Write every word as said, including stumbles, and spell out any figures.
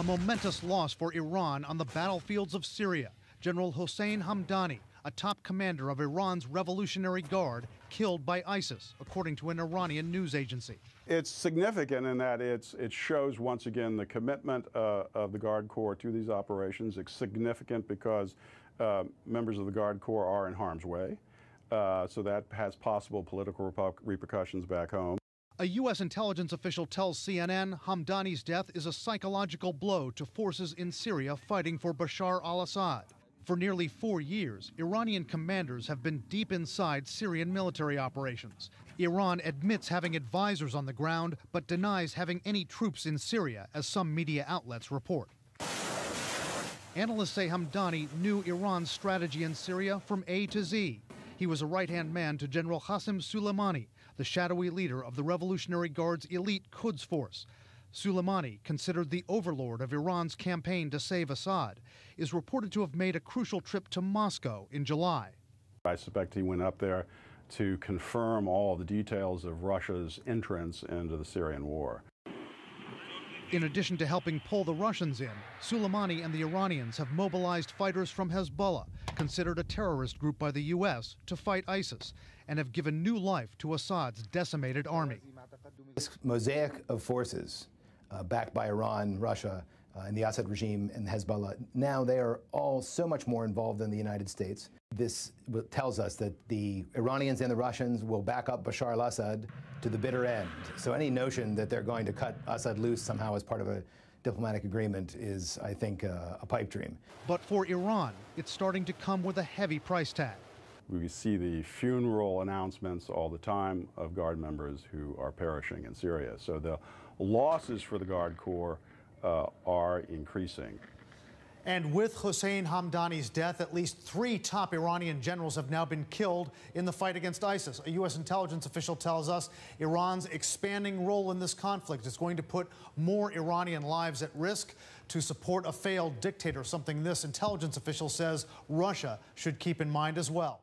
A momentous loss for Iran on the battlefields of Syria. General Hossein Hamedani, a top commander of Iran's Revolutionary Guard, killed by ISIS, according to an Iranian news agency. It's significant in that it's, it shows, once again, the commitment uh, of the Guard Corps to these operations. It's significant because uh, members of the Guard Corps are in harm's way, uh, so that has possible political repercussions back home. A U S intelligence official tells C N N Hamdani's death is a psychological blow to forces in Syria fighting for Bashar al-Assad. For nearly four years, Iranian commanders have been deep inside Syrian military operations. Iran admits having advisors on the ground, but denies having any troops in Syria, as some media outlets report. Analysts say Hamedani knew Iran's strategy in Syria from A to Z. He was a right-hand man to General Qasem Soleimani, the shadowy leader of the Revolutionary Guard's elite Quds Force. Soleimani, considered the overlord of Iran's campaign to save Assad, is reported to have made a crucial trip to Moscow in July. I suspect he went up there to confirm all the details of Russia's entrance into the Syrian war. In addition to helping pull the Russians in, Soleimani and the Iranians have mobilized fighters from Hezbollah, considered a terrorist group by the U S, to fight ISIS, and have given new life to Assad's decimated army. This mosaic of forces, Uh, backed by Iran, Russia, uh, and the Assad regime, and Hezbollah. Now they are all so much more involved than the United States. This tells us that the Iranians and the Russians will back up Bashar al-Assad to the bitter end. So any notion that they're going to cut Assad loose somehow as part of a diplomatic agreement is, I think, uh, a pipe dream. But for Iran, it's starting to come with a heavy price tag. We see the funeral announcements all the time of Guard members who are perishing in Syria. So the losses for the Guard Corps uh, are increasing. And with Hossein Hamedani's death, at least three top Iranian generals have now been killed in the fight against ISIS. A U S intelligence official tells us Iran's expanding role in this conflict is going to put more Iranian lives at risk to support a failed dictator, something this intelligence official says Russia should keep in mind as well.